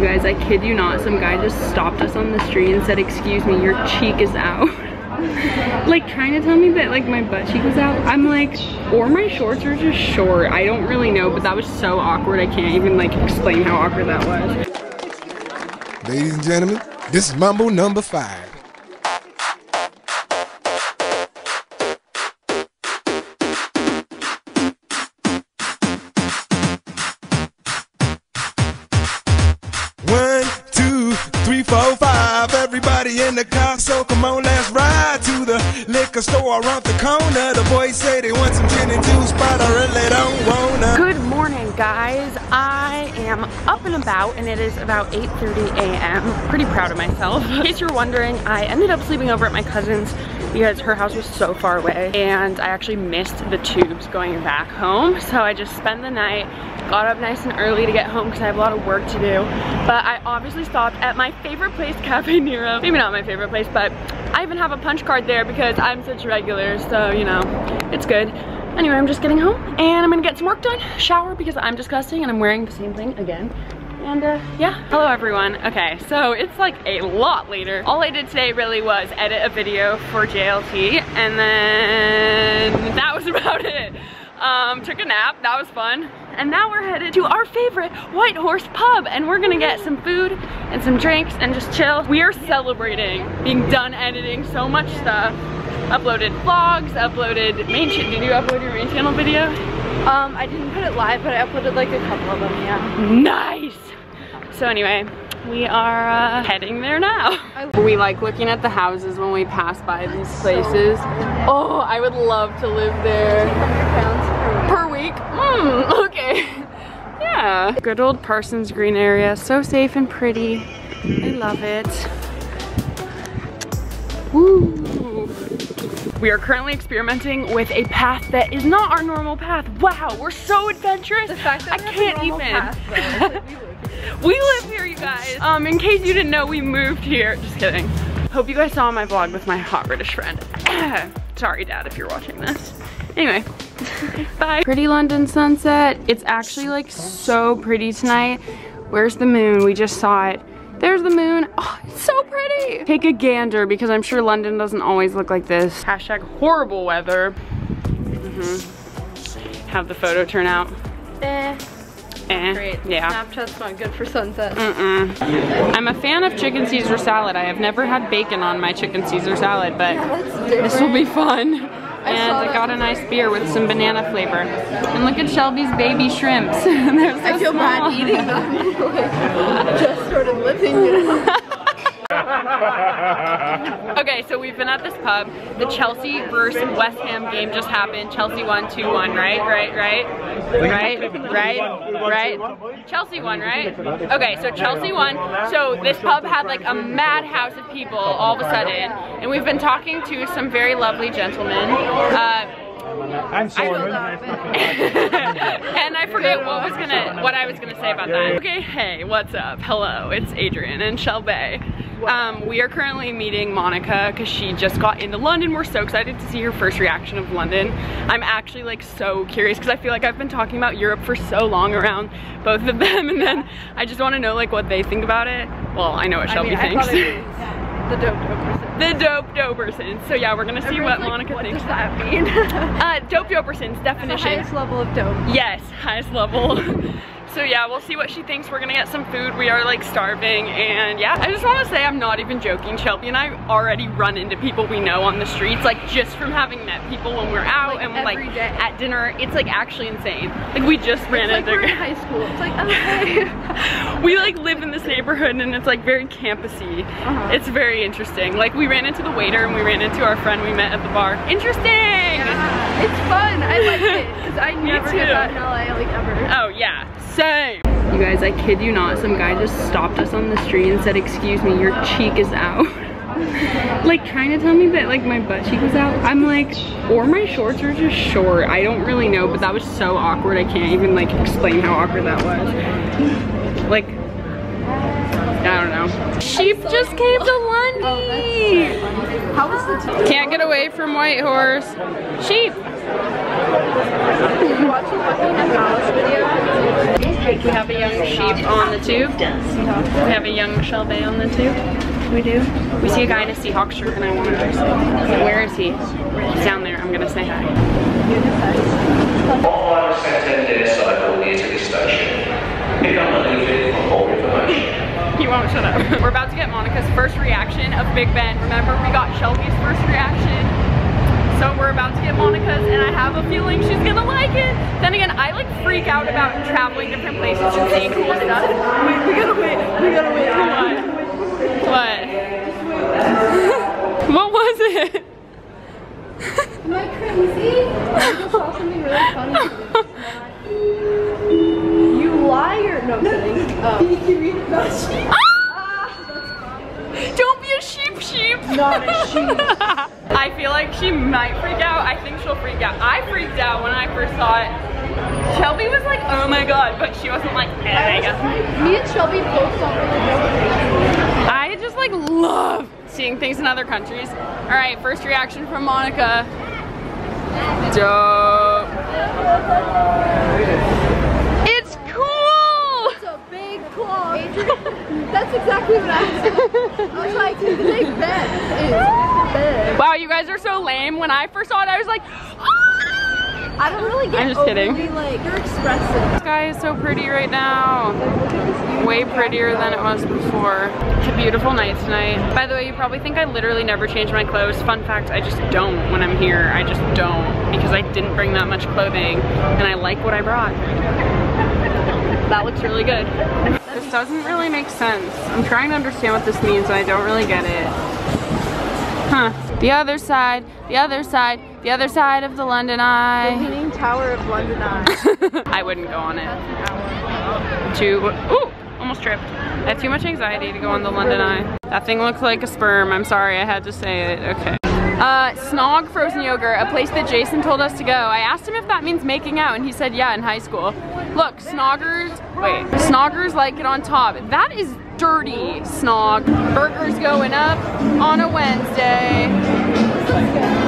You guys, I kid you not, some guy just stopped us on the street and said, "Excuse me, your cheek is out." Like trying to tell me that like my butt cheek was out. I'm like, or my shorts are just short. I don't really know, but that was so awkward. I can't even like explain how awkward that was. Ladies and gentlemen, this is Mambo number 5. Store around the corner, the boys say they want some gin and juice, but I really don't wanna. Good morning, guys. I am up and about, and it is about 8:30 a.m. Pretty proud of myself. In case you're wondering, I ended up sleeping over at my cousin's because her house was so far away, and I actually missed the tubes going back home. So I just spent the night, got up nice and early to get home because I have a lot of work to do. But I obviously stopped at my favorite place, Cafe Nero. Maybe not my favorite place, but I even have a punch card there because I'm such a regular, so you know, it's good. Anyway, I'm just getting home and I'm gonna get some work done, shower because I'm disgusting and I'm wearing the same thing again. And yeah, hello everyone. Okay, so it's like a lot later. All I did today really was edit a video for JLT and then that was about it. Took a nap, that was fun. And now we're headed to our favorite White Horse pub and we're gonna get some food and some drinks and just chill. We are celebrating being done editing so much stuff. Uploaded vlogs, uploaded main channel. Did you upload your main channel video? I didn't put it live, but I uploaded like a couple of them, yeah. Nice! So anyway, we are heading there now. We like looking at the houses when we pass by these places. Oh, I would love to live there. £200 per week? Okay. Yeah. Good old Parsons Green area. So safe and pretty. I love it. Woo. We are currently experimenting with a path that is not our normal path. Wow, we're so adventurous. The fact that I can't even. Path, we live here, you guys. In case you didn't know, we moved here. Just kidding. Hope you guys saw my vlog with my hot British friend. Sorry, Dad, if you're watching this. Anyway, bye. Pretty London sunset. It's actually like so pretty tonight. Where's the moon? We just saw it. There's the moon. Oh, it's so pretty. Take a gander because I'm sure London doesn't always look like this. Hashtag horrible weather. Have the photo turn out. Great. Yeah. Snapchat's not good for sunsets. I'm a fan of chicken Caesar salad. I have never had bacon on my chicken Caesar salad, but yeah, this will be fun. And I got a nice beer with some banana flavor. And look at Shelby's baby shrimps. They're so I feel small. Bad eating them. Like, just sort of living it. Okay, so we've been at this pub. The Chelsea versus West Ham game just happened. Chelsea won 2-1, right? Chelsea won, right? Okay, so Chelsea won. So this pub had like a madhouse of people all of a sudden. And we've been talking to some very lovely gentlemen. And so and I forget what I was gonna say about that. Okay, hey, what's up? Hello, it's Adrienne and Shelby. We are currently meeting Monica because she just got into London. We're so excited to see her first reaction of London. I'm actually like so curious because I feel like I've been talking about Europe for so long around both of them, and then I just want to know like what they think about it. Well, I know what Shelby thinks. The dope Dobersons. So yeah, we're gonna see everyone's what like, Monica what thinks. Does that mean? Dope Dobersons definition. The highest level of dope. Yes, highest level. So yeah, we'll see what she thinks. We're gonna get some food. We are like starving, and yeah, I just want to say I'm not even joking. Shelby and I already run into people we know on the streets, like just from having met people when we're out like, and like day. At dinner. It's like actually insane. Like we just ran it's into. Like we're in high school. It's like okay. We like live in this neighborhood, and it's like very campusy. It's very interesting. Like we ran into the waiter, and we ran into our friend we met at the bar. Interesting. Yeah, it's fun. I like it because I never get that in LA like ever. Oh yeah. Same. You guys, I kid you not, some guy just stopped us on the street and said, "Excuse me, your cheek is out." Like trying to tell me that like my butt cheek was out. I'm like, or my shorts are just short. I don't really know, but that was so awkward. I can't even like explain how awkward that was. Like, I don't know. Sheep just came to London. How was the can't get away from White Horse. Sheep. Did you watch a London House video? We have a young sheep on the tube. We have a young Shelby on the tube. We do. We see a guy in a Seahawks shirt and I want to dress him. Where is he? He's down there. I'm gonna say hi. All I was spent 10 days cycle near to this station. If I'm not leaving, I'm bored with the motion. He won't shut up. We're about to get Monica's first reaction of Big Ben. Remember, we got Shelby's first reaction. So we're about to get Monica's and I have a feeling she's gonna like it. Then again, I like freak out about traveling different places and seeing cool stuff. We gotta wait, come on. What? What was it? Am I crazy? I just saw something really funny. You liar! No, I'm kidding. Did you read about sheep? Don't be a sheep. Not a sheep. I feel like she might freak out. I think she'll freak out. I freaked out when I first saw it. Shelby was like, oh my god, but she wasn't like, eh, I guess. Me and Shelby both saw it. I just like love seeing things in other countries. All right, first reaction from Monica. Dope. It's cool. It's a big claw. That's exactly what I said. I was like, the Big Ben is. Wow, you guys are so lame. When I first saw it, I was like, ah! I don't really get it. I'm just kidding. Like, you're expressive. This guy is so pretty right now. Way prettier than it was before. It's a beautiful night tonight. By the way, you probably think I literally never change my clothes. Fun fact, I just don't when I'm here. I just don't because I didn't bring that much clothing and I like what I brought. That looks really good. This doesn't really make sense. I'm trying to understand what this means and I don't really get it. Huh. The other side of the London Eye. The Leaning Tower of London Eye. I wouldn't go on it. Ooh, almost tripped. I have too much anxiety to go on the London Eye. That thing looks like a sperm. I'm sorry, I had to say it. Okay. Snog frozen yogurt, a place that Jason told us to go. I asked him if that means making out and he said yeah in high school. Look, snoggers like it on top. That is dirty, Snog. Burgers going up on a Wednesday.